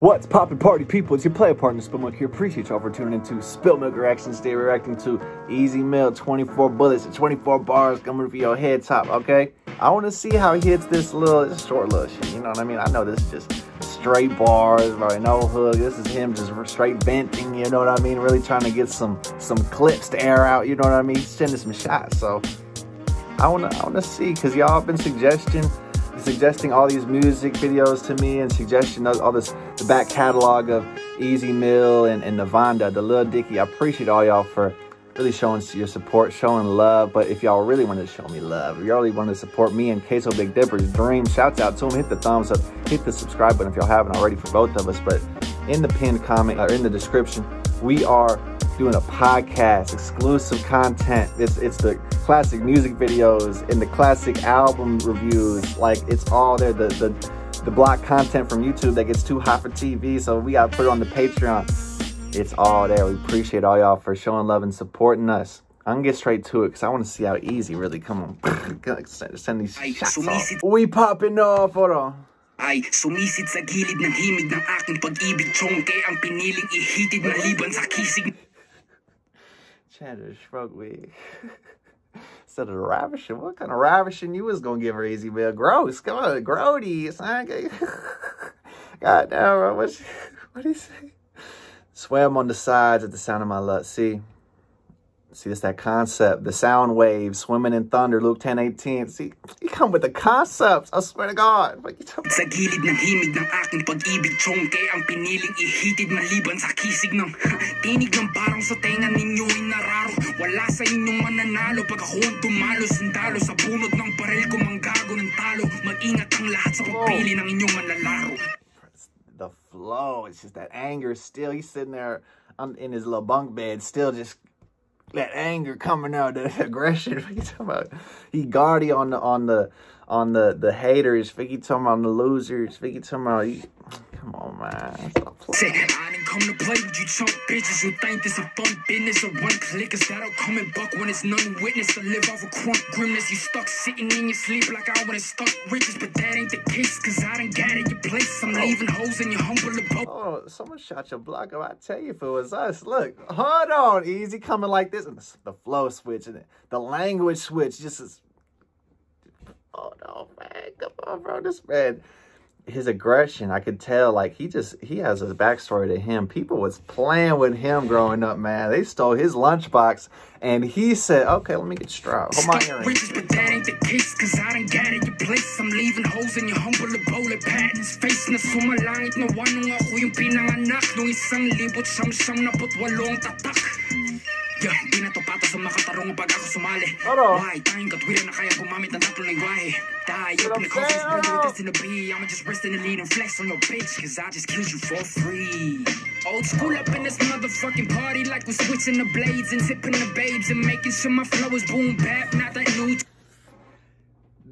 What's poppin' party people? It's your player partner Spill Milk here. Appreciate y'all for tuning into Spill Milk Reactions. Today we're reacting to EZ Mil 24 bullets and 24 bars coming for your head top, okay? I want to see how he hits this little short little shit, you know what I mean? I know this is just straight bars, right? No hook. This is him just straight venting, you know what I mean? Really trying to get some clips to air out, you know what I mean? He's sending some shots, so I wanna see, because y'all been suggesting all these music videos to me and suggesting all this, the back catalog of EZ Mil and Navanda, the Lil Dicky. I appreciate all y'all for really showing your support, showing love. But if y'all really want to show me love, if y'all really want to support me and KSO Big Dipper's dream, shout out to him, hit the thumbs up, hit the subscribe button if y'all haven't already for both of us. But in the pinned comment or in the description, we are doing a podcast, exclusive content. It's the classic music videos and the classic album reviews. Like, it's all there. The block content from YouTube that gets too hot for TV, so we gotta put it on the Patreon. It's all there. We appreciate all y'all for showing love and supporting us. I'm gonna get straight to it because I want to see how easy really. Come on, send these shots off. We popping off. Hold on. Ay, sumisid sa gilid ng himig ng aking pag-ibig. Chongke ang piniling ihitid na liban sa kisig. Chad, shrug wig. Instead of ravishing, what kind of ravishing you was gonna give her, EZ Mil? Gross, come on, grody. God damn, bro, what do you say? Swam on the sides at the sound of my love. See, it's that concept. The sound waves, swimming in thunder, Luke 10:18. See, you come with the concepts. I swear to God. What you talking about? Sa gilid ng himig ng aking pag-ibig, chongke ang piniling ihitid maliban sa kisig ng tinig ng parang sa tenga ninyo inararo. Wala sa inyong mananalo pag ako ang tumalo, sundalo sa bunod ng baril kumanggago ng talo. Mag-ingat ang lahat sa pagpili ng inyong manlalaro. The flow, it's just that anger still. He's sitting there in his little bunk bed, still just that anger coming out, the aggression. What you talking about? He guardy on the haters. What you talking about? On the losers. What you talking about? You, come on, man. Say, I didn't come to play with you, chump bitches. You think this a fun business? A one clickers that'll come and buck when it's none witness. I live off a crunk grimness. You stuck sitting in your sleep like I would've stuck riches, but that ain't the case. Cause I done got at your place. I'm leaving holes in your humble abode. Oh, someone shot your block up. I tell you, if it was us, look, hold on, easy coming like this, and the flow switch and the language switch. Just as, oh no, man, come on, bro, this man. His aggression, I could tell, like, he has a backstory to him. People was playing with him growing up, man. They stole his lunchbox, and he said, okay, let me get strapped. Hold my earrings. But that ain't the case, because I done got at your place. I'm leaving holes in your humble abode. Patents, face, na sumalangit na wanong ako yung pinanganak. Nung isang libot, siyam-siyam na put walong tatak. Yeah, di na to patas ang makatarong pag ako sumali. Why? Tayong katwira na kaya gumamit ng tatlong lingwahe. Dahil up in the coffee's brother with this in the bee. I'ma just rest in the lead and flex on your bitch, cause I just killed you for free. Old school up in this motherfucking party, like we're switching the blades and tipping the babes and making sure my flow is boom bap, not that new.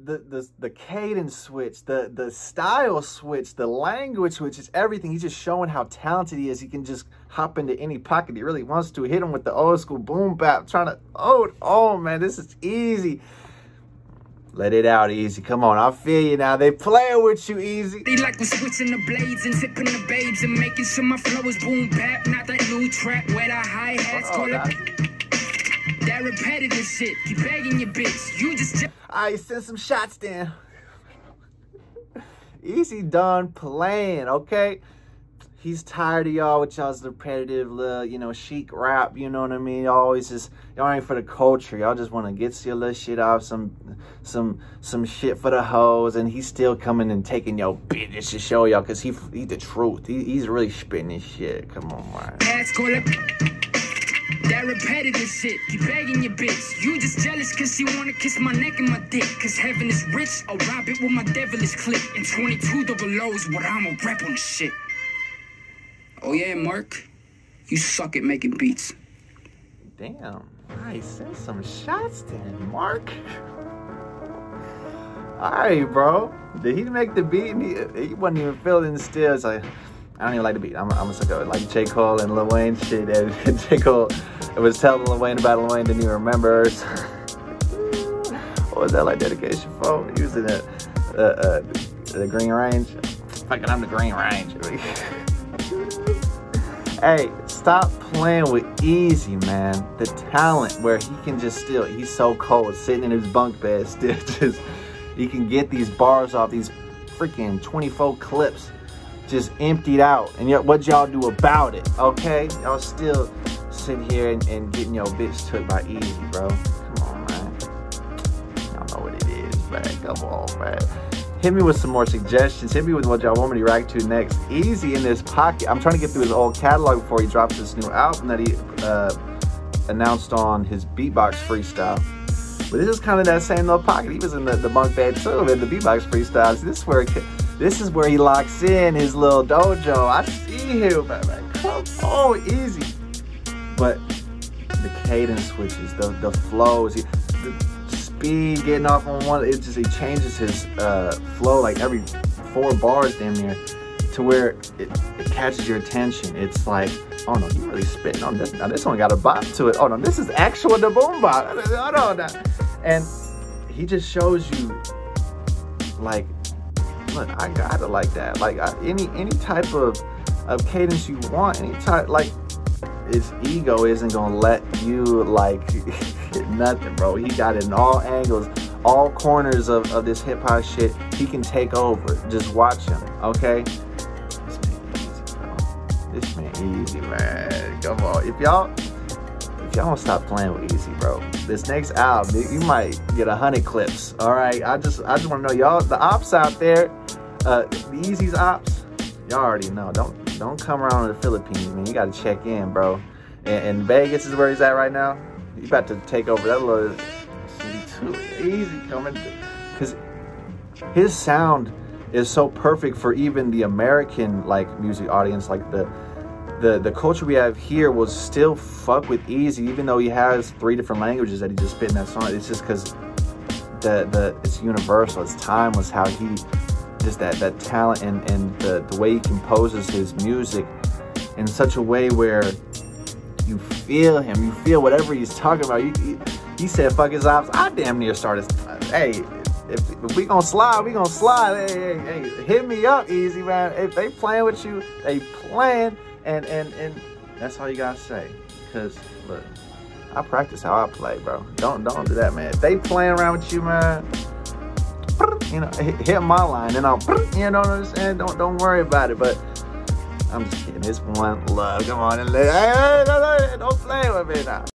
The cadence switch, the style switch, the language switch, it's everything. He's just showing how talented he is. He can just hop into any pocket he really wants to. Hit him with the old school boom bap, trying to, oh man, this is easy. Let it out, easy. Come on, I feel you now. They playing with you, easy. They like was switching the blades and tipping the babes and making sure my flow is boom bap, not that new trap where the hi hats call it. That repetitive shit, keep begging your bitch. You just alright, send some shots then. Easy done playing, okay? He's tired of y'all with y'all's repetitive little, you know, chic rap, you know what I mean? Y'all always just, y'all ain't for the culture. Y'all just wanna get your little shit off, some shit for the hoes, and he's still coming and taking your bitches to show y'all, cause he the truth. He's really spitting this shit. Come on, man. That's cool. That repetitive shit, keep begging your bitch. You just jealous cause she wanna kiss my neck and my dick. Cause heaven is rich, I'll rob it with my devilish clip. And 22 double O's, what I'ma rap on the shit. Oh yeah, Mark, you suck at making beats. Damn, I sent some shots then, Mark. Alright, bro, did he make the beat? He wasn't even feeling still, it's like, I don't even like the beat. I'm a sucker. Like J. Cole and Lil Wayne shit. And J. Cole was telling Lil Wayne about Lil Wayne, didn't even remember. What was that like? Dedication for using the Green Range. Fucking, I'm the Green Range. Hey, stop playing with EZ, man. The talent where he can just still, he's so cold, sitting in his bunk bed, still just, he can get these bars off, these freaking 24 clips just emptied out. And yet, what y'all do about it, okay? Y'all still sitting here and getting your bitch took by EZ, bro. Come on, man. Y'all know what it is, man. Come on, man. Hit me with some more suggestions. Hit me with what y'all want me to react to next. EZ in this pocket. I'm trying to get through his old catalog before he drops this new album that he announced on his beatbox freestyle. But this is kind of that same little pocket. He was in the bunk bed too, in the beatbox freestyles. This is where he locks in his little dojo. I see him, man. Come on, EZ. But the cadence switches, the flows. Speed, getting off on one, it's just, he changes his flow like every 4 bars damn near, to where it catches your attention. It's like, oh no, you really spitting on this. Now this one got a bop to it. Oh no, this is actual the boom bop. Oh no, and he just shows you, like, look, I got it like that. Like any type of cadence you want, any type, like, his ego isn't gonna let you, like, nothing, bro. He got it in all angles, all corners of this hip-hop shit. He can take over. Just watch him, okay? This man EZ, bro. This man EZ, man. Come on. If y'all don't stop playing with EZ, bro, this next album, you might get 100 clips, all right? I just want to know, y'all, the ops out there, the EZ's ops, y'all already know. Don't come around to the Philippines, man. You got to check in, bro. And Vegas is where he's at right now. He's about to take over that little EZ coming. Because his sound is so perfect for even the American, like, music audience. Like, the culture we have here will still fuck with EZ, even though he has 3 different languages that he just spit in that song. It's just because it's universal. It's timeless how he... just that talent and the way he composes his music in such a way where you feel him, you feel whatever he's talking about. He said fuck his ops. I damn near started. Hey, if we gonna slide, we gonna slide. Hey, hit me up, EZ, man. If they playing with you, they playing, and that's all you gotta say. Cause look, I practice how I play, bro. Don't do that, man. If they playing around with you, man, you know, hit my line and I'll, you know what I'm saying? Don't worry about it. But I'm just kidding. It's one love. Come on and let, hey, don't play with me now.